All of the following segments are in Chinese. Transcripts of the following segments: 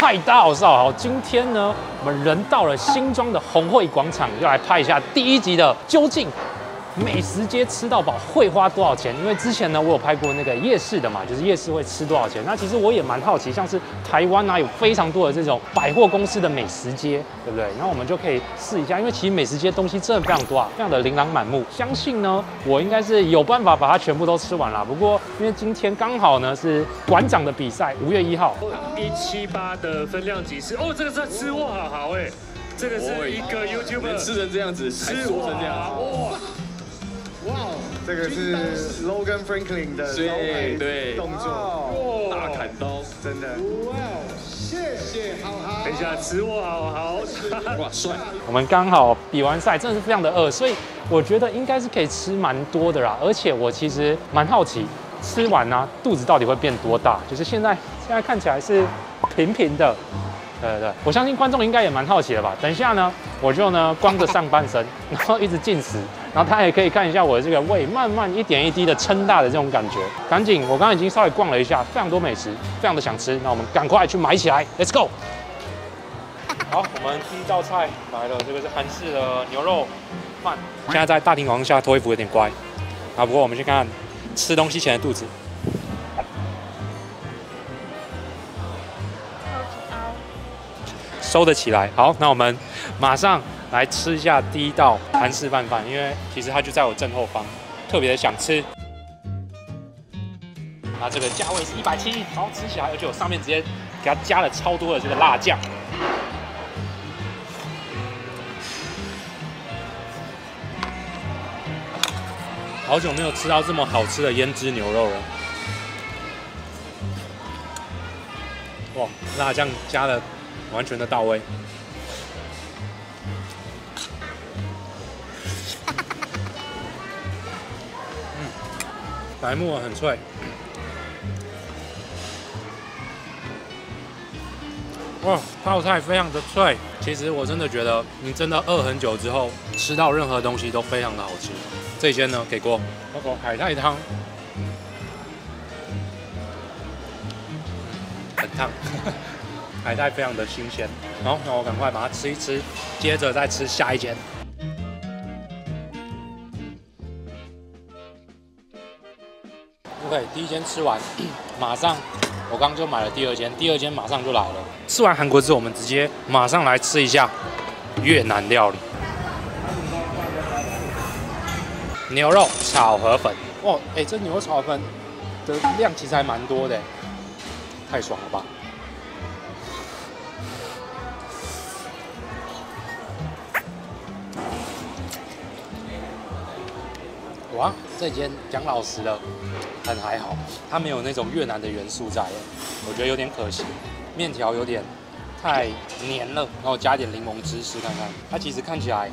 嗨，大家好，我是好豪。今天呢，我们人到了新庄的红会广场，要来拍一下第一集的究竟美食街吃到饱会花多少钱？因为之前呢，我有拍过那个夜市的嘛，就是夜市会吃多少钱。那其实我也蛮好奇，像是台湾啊，有非常多的这种百货公司的美食街，对不对？然后我们就可以试一下，因为其实美食街东西真的非常多啊，非常的琳琅满目。相信呢，我应该是有办法把它全部都吃完啦。不过因为今天刚好呢是馆长的比赛，5月1号。178的分量级是哦，这个是吃货好豪哎，这个是一个 YouTuber 吃成这样子，吃成这样子，哇！ 哇，这个是 Logan Franklin 的对动作，大砍刀，真的。哇，谢谢好豪。等一下，吃我好豪，哇帅！我们刚好比完赛，真的是非常的饿，所以我觉得应该是可以吃蛮多的啦。而且我其实蛮好奇，吃完啊肚子到底会变多大？就是现在看起来是平平的，对，我相信观众应该也蛮好奇的吧。等一下呢，我就呢光着上半身，然后一直进食。 然后他也可以看一下我的这个胃，慢慢一点一滴的撑大的这种感觉。赶紧，我刚刚已经稍微逛了一下，非常多美食，非常的想吃。那我们赶快去买起来 ，Let's go！ 好，我们第一道菜来了，这个是韩式的牛肉饭。现在在大庭广众下脱衣服有点乖啊，不过我们去看吃东西前的肚子。收得起来。好，那我们马上。 来吃一下第一道韩式拌饭，因为其实它就在我正后方，特别的想吃。那这个价位是170，然后吃起来，而且我上面直接给它加了超多的这个辣酱。好久没有吃到这么好吃的胭脂牛肉了。哇，辣酱加的完全的到位。 白木耳很脆，哇，泡菜非常的脆。其实我真的觉得，你真的饿很久之后，吃到任何东西都非常的好吃。这间呢，给过，包括海带汤，很烫，海带非常的新鲜。好，那我赶快把它吃一吃，接着再吃下一间。 OK， 第一间吃完，马上我刚就买了第二间，第二间马上就来了。吃完韩国之后，我们直接马上来吃一下越南料理，牛肉炒河粉。哇，哎，这牛肉炒河粉的量其实还蛮多的，太爽了吧！哇，这间讲老实的。 但还好，它没有那种越南的元素在，我觉得有点可惜。面条有点太黏了，然后加点柠檬汁试看看。它其实看起来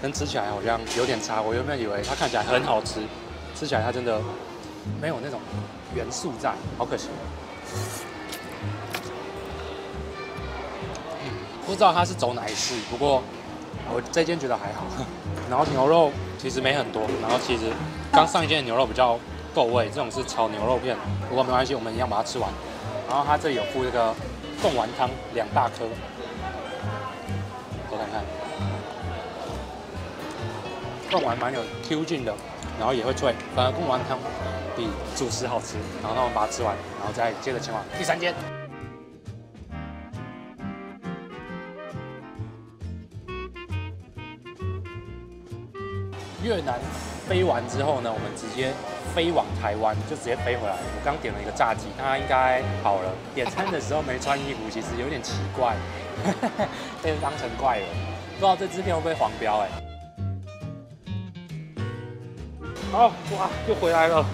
跟吃起来好像有点差，我原本以为它看起来很好吃，吃起来它真的没有那种元素在，好可惜。不知道它是走哪一式，不过我这间觉得还好。然后牛肉其实没很多，然后其实刚上一间的牛肉比较。 够味，这种是炒牛肉片，不过没关系，我们一样把它吃完。然后它这里有附这个贡丸汤2大颗，我看看，贡丸蛮有 Q 劲的，然后也会脆，反而贡丸汤比主食好吃。然后那我们把它吃完，然后再接着前往第三间。 越南飞完之后呢，我们直接飞往台湾，就直接飞回来。我刚点了一个炸鸡，它应该好了。点餐的时候没穿衣服，其实有点奇怪，被当成怪人。不知道这支片会不会黄标哎。好、哦、哇，又回来了，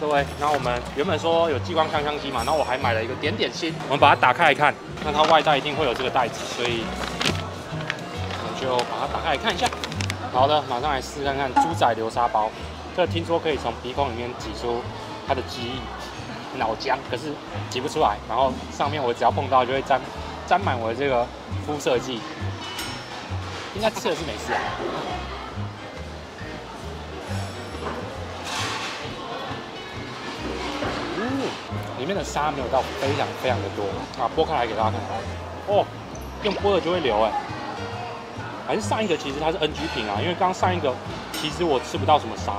各位。然后我们原本说有激光香香鸡嘛，然后我还买了一个点点心。我们把它打开来看，那它外带一定会有这个袋子，所以我们就把它打开来看一下。 好的，马上来试看看猪仔流沙包。这听说可以从鼻孔里面挤出它的记忆、脑浆，可是挤不出来。然后上面我只要碰到就会沾满我的这个肤色剂。应该吃的是美式啊。嗯。里面的沙没有到非常的多啊。剥开来给大家看哦，用剥的就会流哎。还是上一个其实它是 NG 品啊，因为刚上一个其实我吃不到什么沙。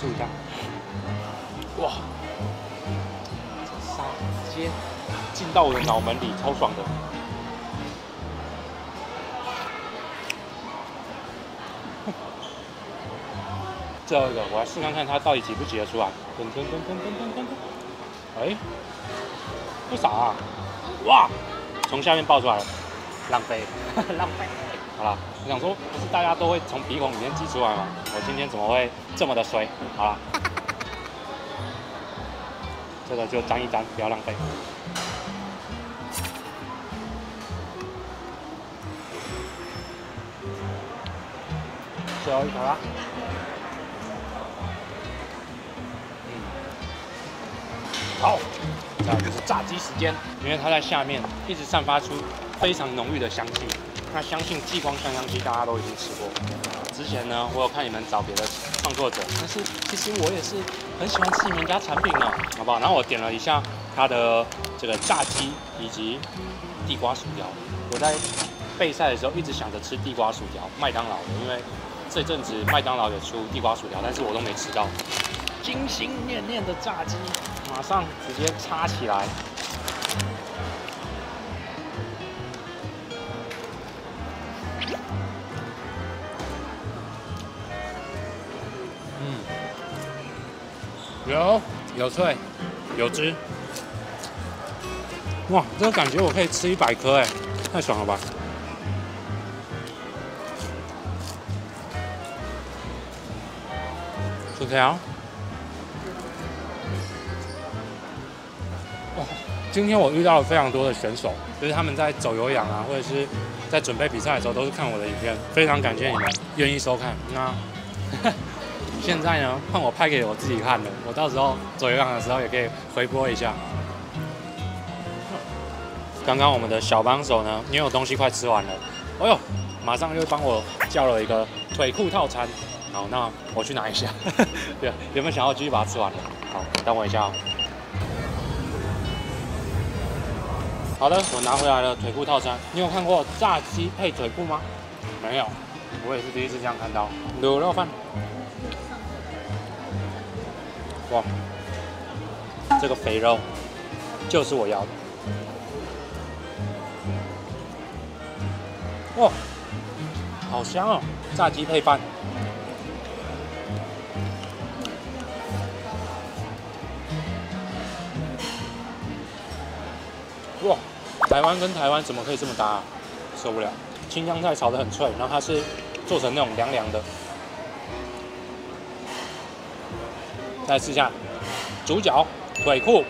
试一下，哇，这沙直接进到我的脑门里，超爽的。 这个我来试看看它到底挤不挤得出来。噔噔噔噔噔噔噔！哎，不少啊！哇，从下面爆出来了，浪费，浪费。好啦，我想说，不是大家都会从鼻孔里面挤出来吗？我今天怎么会这么的衰？好啦，这个就沾一沾，不要浪费。最后一口啦。 好，再来就是炸鸡时间，因为它在下面一直散发出非常浓郁的香气。那相信激光香香鸡大家都已经吃过。之前呢，我有看你们找别的创作者，但是其实我也是很喜欢吃你们家产品哦，好不好？然后我点了一下它的这个炸鸡以及地瓜薯条。我在备赛的时候一直想着吃地瓜薯条，麦当劳的，因为这阵子麦当劳有出地瓜薯条，但是我都没吃到。心心念念的炸鸡。 马上直接插起来，有脆，有汁，哇，这个感觉我可以吃100颗哎，太爽了吧！薯条。 今天我遇到了非常多的选手，就是他们在走有氧啊，或者是在准备比赛的时候，都是看我的影片，非常感谢你们愿意收看。那现在呢，换我拍给我自己看了，我到时候走有氧的时候也可以回播一下。刚刚我们的小帮手呢，因为我东西快吃完了，哎呦，马上又帮我叫了一个腿裤套餐。好，那我去拿一下。对，有没有想要继续把它吃完了？好，等我一下哦。 好的，我拿回来了腿裤套餐。你有看过炸鸡配腿裤吗？没有，我也是第一次这样看到。卤肉饭，哇，这个肥肉就是我要的。哇，好香哦！炸鸡配饭，哇！ 台湾跟台湾怎么可以这么搭啊？受不了！青江菜炒得很脆，然后它是做成那种凉凉的。再试一下猪脚腿裤，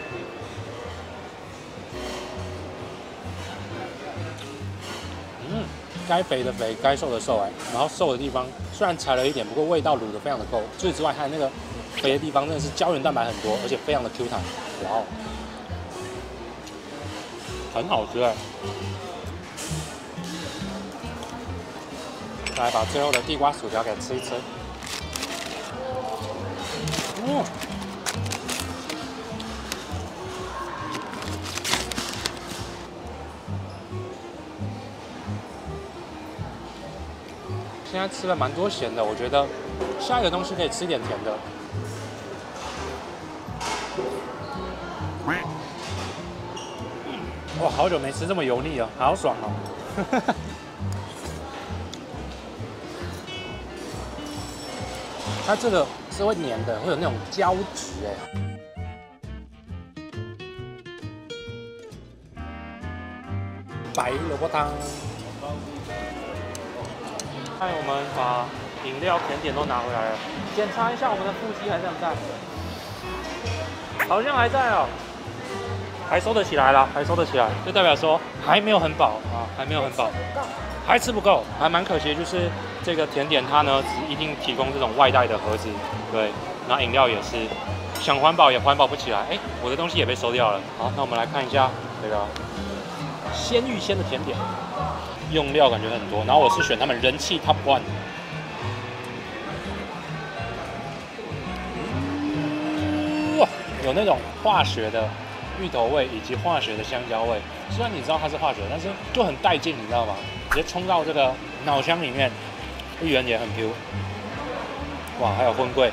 嗯，该肥的肥，该瘦的瘦哎。然后瘦的地方虽然柴了一点，不过味道卤得非常的够。除此之外，还有那个肥的地方真的是胶原蛋白很多，而且非常的 Q 弹，哇哦！ 很好吃哎！来把最后的地瓜薯条给吃一吃。哦，现在吃了蛮多咸的，我觉得下一个东西可以吃一点甜的。 哇，好久没吃这么油腻了，好爽哦！它这个是会黏的，会有那种胶质哎。白萝卜汤。看我们把饮料、甜点都拿回来了，检查一下我们的腹肌还在不在？好像还在哦。 还收得起来啦，还收得起来，就代表说还没有很饱啊，还没有很饱，还吃不够，还蛮可惜。就是这个甜点它呢，只一定提供这种外带的盒子，对，那饮料也是，想环保也环保不起来。哎，我的东西也被收掉了。好，那我们来看一下这个鲜芋仙的甜点，用料感觉很多，然后我是选他们人气 Top 1。 哇，有那种化学的芋头味以及化学的香蕉味。虽然你知道它是化学，但是就很带劲，你知道吗？直接冲到这个脑腔里面，芋圆也很 Q。哇，还有荤桂。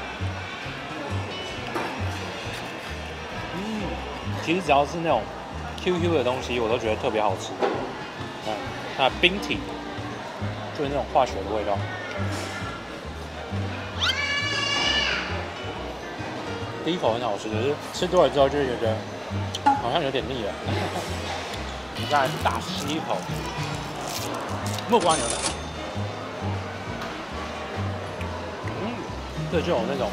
其实只要是那种 QQ 的东西，我都觉得特别好吃。那冰体就是那种化学的味道。第一口很好吃，可是吃多了之后就觉得好像有点腻了。你再大吸一口木瓜牛奶，这就有那种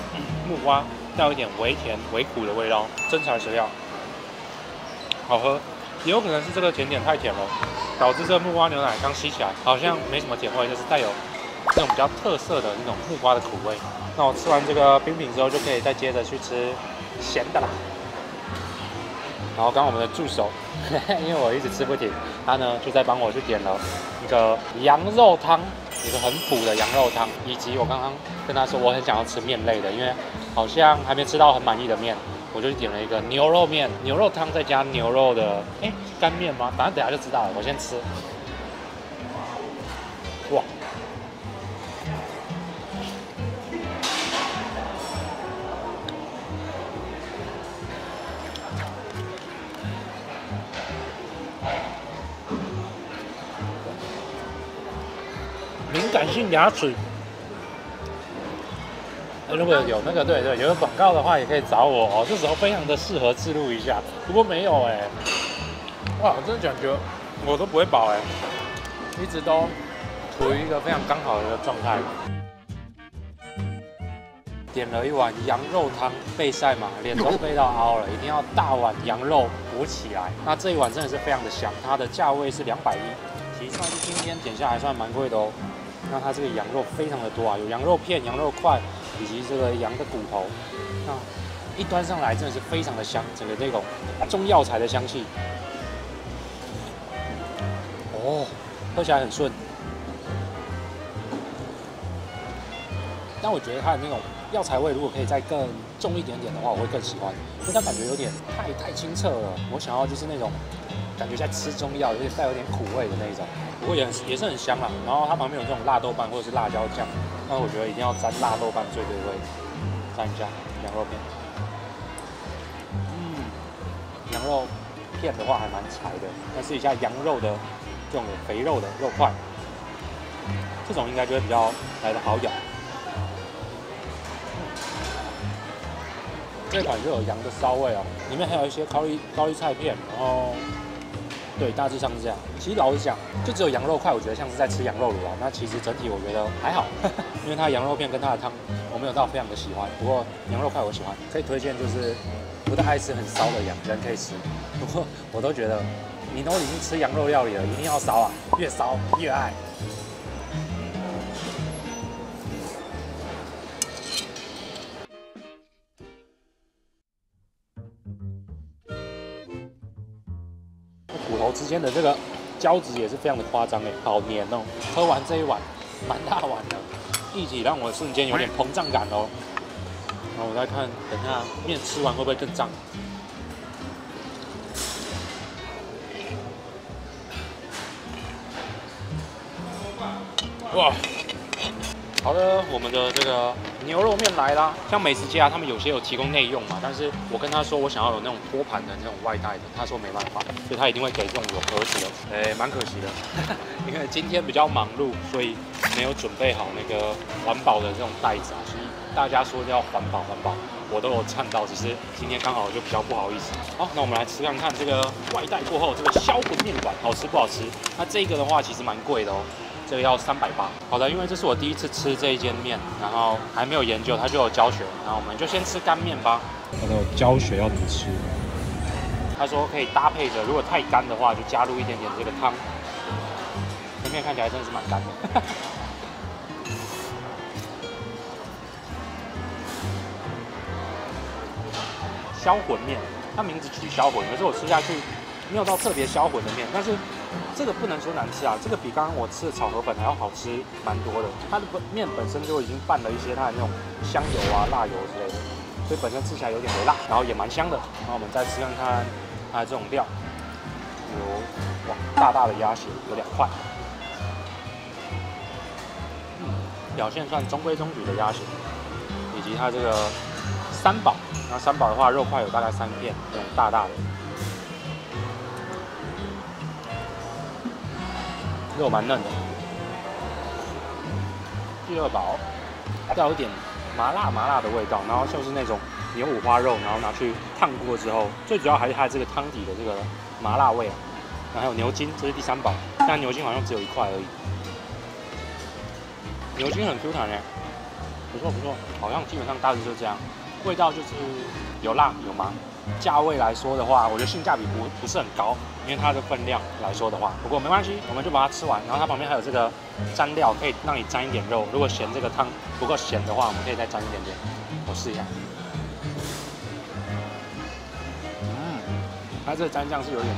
木瓜带有一点微甜微苦的味道，真材实料。 好喝，也有可能是这个甜点太甜了，导致这木瓜牛奶刚吸起来好像没什么甜味，就是带有那种比较特色的那种木瓜的苦味。那我吃完这个冰品之后，就可以再接着去吃咸的啦。然后刚我们的助手，因为我一直吃不停，他呢就在帮我去点了一个羊肉汤，一个很补的羊肉汤，以及我刚刚跟他说我很想要吃面类的，因为好像还没吃到很满意的面。 我就点了一个牛肉面，牛肉汤再加牛肉的，干面吗？反正等下就知道了。我先吃。哇！敏感性牙齿。 如果有那个对，有个广告的话也可以找我哦。这时候非常的适合置入一下，如果没有哇，我真的感觉我都不会饱一直都处于一个非常刚好的一个状态。点了一碗羊肉汤，备晒嘛，脸都背到凹了，一定要大碗羊肉补起来。那这一碗真的是非常的香，它的价位是210，其实算是今天点下还算蛮贵的哦。那它这个羊肉非常的多啊，有羊肉片、羊肉块。 以及这个羊的骨头，那一端上来真的是非常的香，整个这种中药材的香气，哦，喝起来很顺。但我觉得它的那种药材味，如果可以再更重一点点的话，我会更喜欢，因为它感觉有点太清澈了。我想要就是那种感觉在吃中药，就是带有点苦味的那一种，不过也是很香啦。然后它旁边有这种辣豆瓣或者是辣椒酱。 但我觉得一定要沾辣豆瓣最对味，沾一下羊肉片。羊肉片的话还蛮柴的，但是一下羊肉的这种肥肉的肉块，这种应该就会比较来得好咬。这款就有羊的骚味哦，里面还有一些高丽菜片，然后。 对，大致上是这样。其实老实讲，就只有羊肉块，我觉得像是在吃羊肉炉啊。那其实整体我觉得还好，因为它羊肉片跟它的汤，我没有到非常的喜欢。不过羊肉块我喜欢，可以推荐就是不太爱吃很骚的羊人可以吃。不过我都觉得，你都已经吃羊肉料理了，一定要骚啊，越骚越爱。之间的这个胶质也是非常的夸张哎，好黏哦！喝完这一碗，蛮大碗的，液体让我瞬间有点膨胀感哦。然后我再看，等一下面吃完会不会更胀？哇！好的，我们的这个牛肉面来啦。像美食家他们有些有提供内用嘛，但是我跟他说我想要有那种托盘的那种外带的，他说没办法，所以他一定会给这种有盒子的。蛮可惜的，因为今天比较忙碌，所以没有准备好那个环保的这种袋子啊。所以大家说要环保，我都有看到，只是今天刚好就比较不好意思。好，那我们来吃看看这个外带过后这个销魂面馆好吃不好吃？那这个的话其实蛮贵的哦。 这个要380。好的，因为这是我第一次吃这一间面，然后还没有研究，它就有教学。然后我们就先吃干面吧。它都有教学要怎么吃。他说可以搭配着，如果太干的话，就加入一点点这个汤。这面看起来真的是蛮干的。销魂面，它名字取销魂，可是我吃下去没有到特别销魂的面，但是。 这个不能说难吃啊，这个比刚刚我吃的炒河粉还要好吃蛮多的。它的面本身就已经拌了一些它的那种香油啊、辣油之类的，所所以本身吃起来有点微辣，然后也蛮香的。然后我们再吃看看它的这种料，有哇大大的鸭血，有2块，表现算中规中矩的鸭血，以及它这个三宝。然后三宝的话，肉块有大概3片，那种大大的，肉蛮嫩的。第2宝，带有一点麻辣的味道，然后就是那种牛五花肉，然后拿去烫过之后，最主要还是它这个汤底的这个麻辣味啊，然后还有牛筋，这是第3宝，但牛筋好像只有1块而已，牛筋很 Q 弹哎，不错不错，好像基本上大致就这样，味道就是有辣有麻，价位来说的话，我觉得性价比不是很高，因为它的分量来说的话，不过没关系，我们就把它吃完。然后它旁边还有这个蘸料，可以让你蘸一点肉。如果嫌这个汤不够咸的话，我们可以再蘸一点点。我试一下，它这个蘸酱是有一点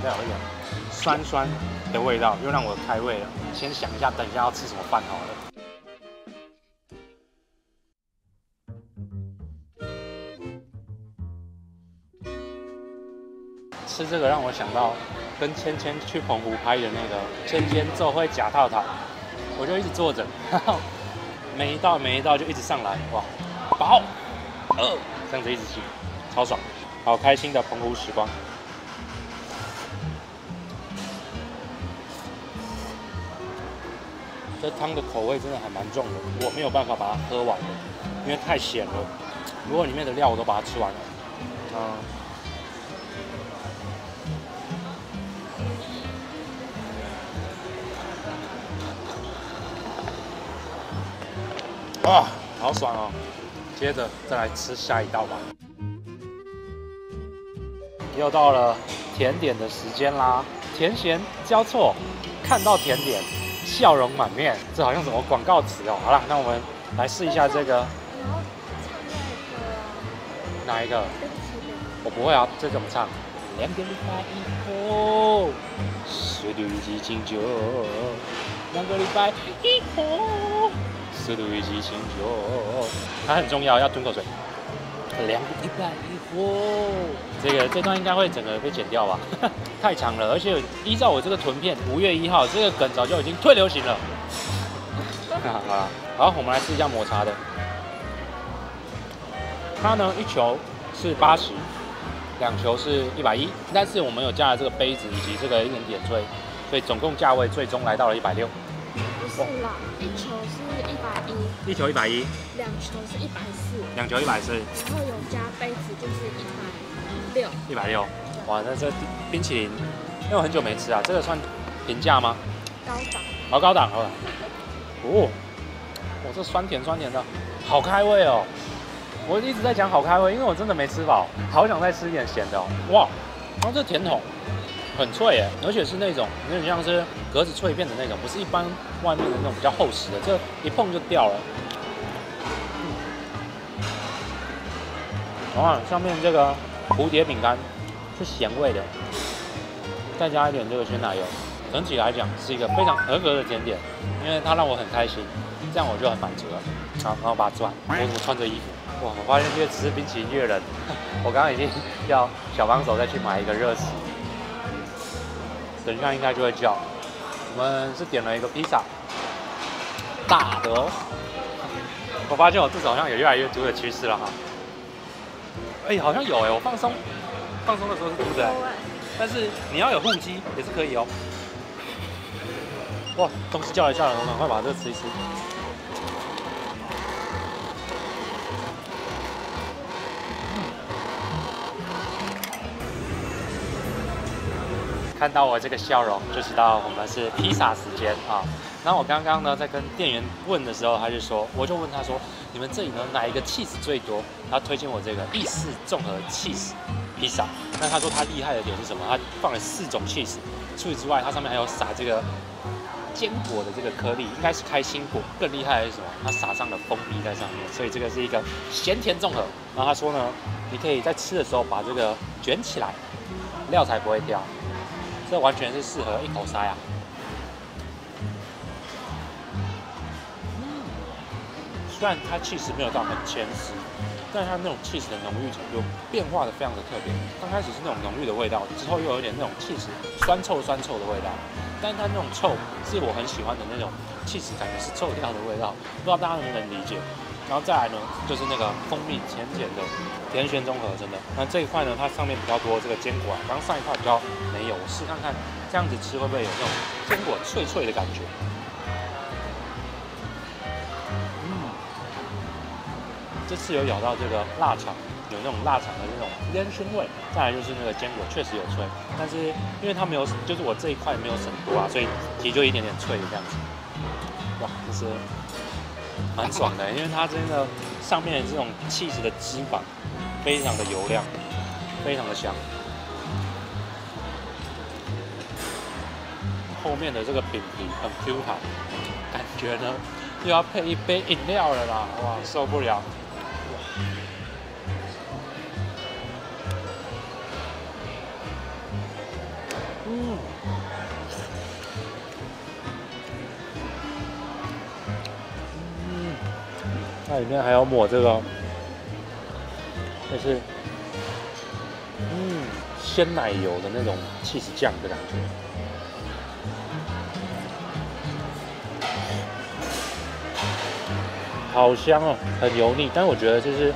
酸酸的味道，又让我开胃了。先想一下，等一下要吃什么饭好了。 吃这个让我想到跟芊芊去澎湖拍的那个芊芊做会假套套，我就一直坐着，然后每一道就一直上来，哇，饱，饿，这样子一直吃，超爽，好开心的澎湖时光。这汤的口味真的还蛮重的，我没有办法把它喝完了，因为太咸了。如果里面的料我都把它吃完了，哇，好爽哦！接着再来吃下一道吧。又到了甜点的时间啦，甜咸交错，看到甜点笑容满面，这好像什么广告词哦。好了，那我们来试一下这个。哪一个？我不会啊，这怎么唱？2个礼拜以后，12斤酒，2个礼拜以后。12斤酒，它很重要，要吞口水。2个礼拜以后，这段应该会整个被剪掉吧？太长了，而且依照我这个臀片，5月1号这个梗早就已经退流行了。好，我们来试一下抹茶的。它呢1球是80，2球是110，但是我们有加了这个杯子以及这个一点点缀，所以总共价位最终来到了160。 不是啦，1球是110，1球110，2球是140，2球140，然后有加杯子就是160，160，哇，那这冰淇淋，因为我很久没吃啊，这个算平价吗？高档，好高档哦，哦，我这酸甜的，好开胃哦，我一直在讲好开胃，因为我真的没吃饱，好想再吃一点咸的哦，哇，然后这甜筒。 很脆哎，而且是那种有点像是格子脆片的那种，不是一般外面的那种比较厚实的，这一碰就掉了。哇，上面这个蝴蝶饼干是咸味的，再加一点这个鲜奶油，整体来讲是一个非常合格的甜点，因为它让我很开心，这样我就很满足了。好，然后把它吃完，我怎么穿着衣服？哇，我发现越吃冰淇淋越冷，我刚刚已经要小帮手再去买一个热食。 等一下应该就会叫，我们是点了一个披萨，大的哦。我发现我肚子好像也越来越多的趋势了哈。哎，好像有哎，我放松的时候是肚子哎，但是你要有腹肌也是可以哦。哇，东西叫了下来，我赶快把这个吃一吃。看到我这个笑容，就知道我们是披萨时间啊。然后我刚刚呢在跟店员问的时候，他就说，我就问他说，你们这里呢哪一个 cheese 最多？他推荐我这个意式综合 cheese 披萨。那他说他厉害的点是什么？他放了4种 cheese， 除此之外，它上面还有撒这个坚果的这个颗粒，应该是开心果。更厉害的是什么？他撒上了蜂蜜在上面，所以这个是一个咸甜综合。然后他说呢，你可以在吃的时候把这个卷起来，料才不会掉。 这完全是适合一口塞啊！虽然它cheese没有到很牵丝，但是它那种cheese的浓郁程度变化的非常的特别。刚开始是那种浓郁的味道，之后又有一点那种cheese酸臭酸臭的味道，但是它那种臭是我很喜欢的那种cheese感觉是臭掉的味道，不知道大家能不能理解。然后再来呢，就是那个蜂蜜浅浅的甜咸综合，真的。那这一块呢，它上面比较多这个坚果，刚上一块比较没有，我试看看这样子吃会不会有那种坚果脆脆的感觉。 这次有咬到这个腊肠，有那种腊肠的那种烟熏味，再来就是那个坚果确实有脆，但是因为它没有，就是我这一块没有省多啊，所以其实就一点点脆的这样子。哇，就是蛮爽的，因为它真的上面的这种cheese的脂肪非常的油亮，非常的香。后面的这个饼皮很 Q 弹，感觉呢又要配一杯饮料了啦，哇，受不了！ 它里面还要抹这个，就是鲜奶油的那种cheese酱的感觉。好香哦，很油腻，但我觉得就是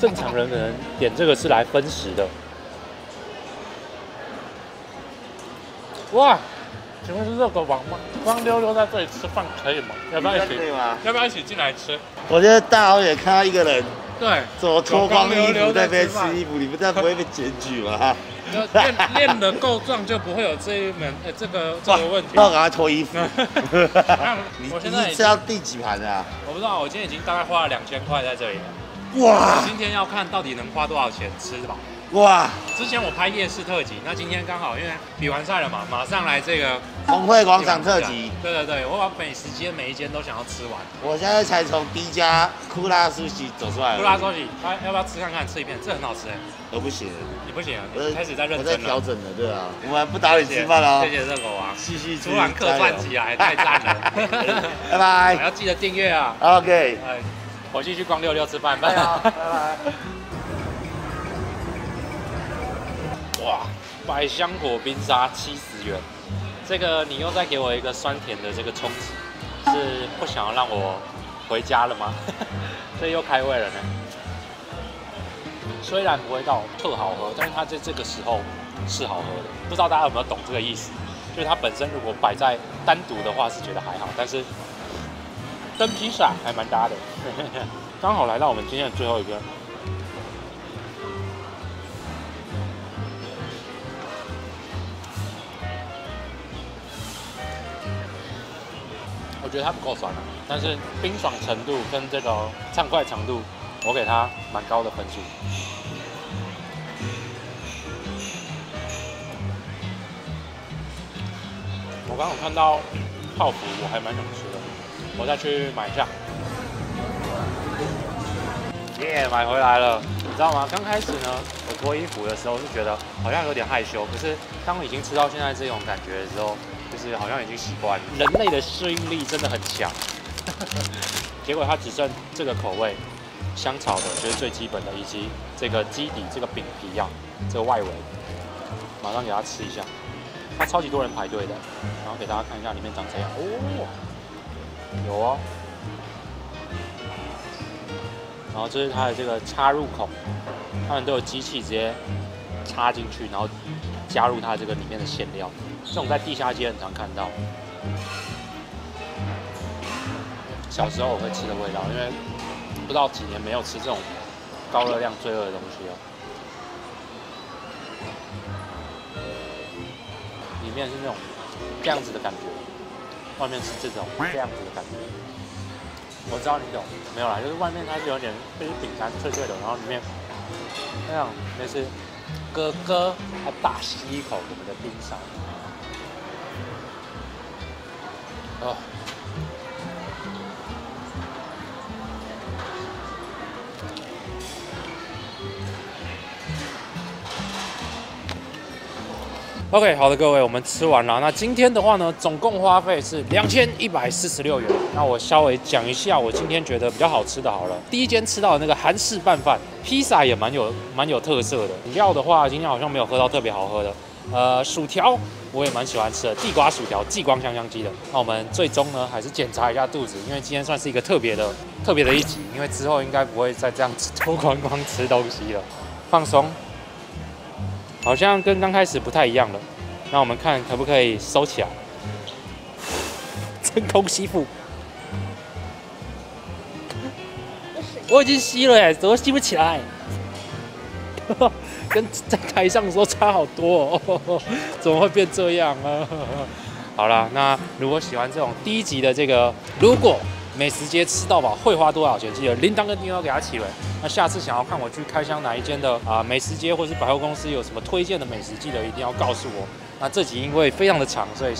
正常人可能点这个是来分食的。哇，请问是热狗王吗？光溜溜在这里吃饭可以吗？要不要一起？要不要一起进来吃？ 我觉得大老远看到一个人，对，怎么脱光衣服在那边吃衣服，你们这样不会被检举吗？练得够壮就不会有这一门这个问题。那我赶快脱衣服。我现在吃到第几盘啊？我不知道，我今天已经大概花了2000块在这里了。哇！今天要看到底能花多少钱吃吧。哇！之前我拍夜市特辑，那今天刚好因为比完赛了嘛，马上来这个。 红会广场特辑，对对对，我把每一间都想要吃完。我现在才从第一家库拉苏西走出来。库拉苏西，要不要吃看看？吃一片，这很好吃哎。我不行，你不行，我开始在认真了。我在调整了，对啊。我们不打扰你吃饭了。谢谢热狗王，继续突然客串起来，太赞了。拜拜。要记得订阅啊。OK。我继续光溜溜吃饭，拜拜。哇，百香果冰沙70元。 这个你又再给我一个酸甜的这个冲击，是不想要让我回家了吗？这又开胃了呢。虽然不会到特好喝，但是它在这个时候是好喝的。不知道大家有没有懂这个意思？就是它本身如果摆在单独的话是觉得还好，但是跟披萨还蛮搭的。刚好来到我们今天的最后一个。 我觉得它不够酸啊，但是冰爽程度跟这个畅快程度，我给它蛮高的分数。我刚好看到泡芙，我还蛮想吃的，我再去买一下。耶，买回来了，你知道吗？刚开始呢，我脱衣服的时候是觉得好像有点害羞，可是当我已经吃到现在这种感觉的时候。 就是好像已经习惯了，人类的适应力真的很强。结果它只剩这个口味，香草的就是最基本的，以及这个基底、这个饼皮啊，这个外围。马上给它吃一下，它超级多人排队的，然后给大家看一下里面长怎样。哦，有哦。然后这是它的这个插入口，他们都有机器直接插进去，然后加入它这个里面的馅料。 这种在地下街很常看到，小时候我会吃的味道，因为不知道几年没有吃这种高热量、罪恶的东西了。里面是那种这样子的感觉，外面是这种这样子的感觉。我知道你懂，没有啦，就是外面它是有点就是饼干脆脆的，然后里面那样类似哥哥他大吸一口我们的冰沙。 哦， OK， 好的，各位，我们吃完了。那今天的话呢，总共花费是2146元。那我稍微讲一下，我今天觉得比较好吃的好了。第一间吃到的那个韩式拌饭，披萨也蛮有特色的。饮料的话，今天好像没有喝到特别好喝的。薯条我也蛮喜欢吃的，地瓜薯条，地瓜香香鸡的。那我们最终呢，还是检查一下肚子，因为今天算是一个特别的一集，因为之后应该不会再这样子偷光光吃东西了，放松。 好像跟刚开始不太一样了，那我们看可不可以收起来，真空吸附。我已经吸了耶，怎么吸不起来？跟在台上的时候差好多哦，怎么会变这样啊？好啦，那如果喜欢这种低级的这个，如果。 美食街吃到饱会花多少钱？记得铃铛跟订阅给它起来。那下次想要看我去开箱哪一间的美食街或是百货公司有什么推荐的美食，记得一定要告诉我。那这集因为非常的长，所以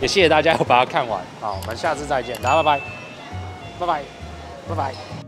也谢谢大家要把它看完。好，我们下次再见，大家拜拜，拜拜，拜拜。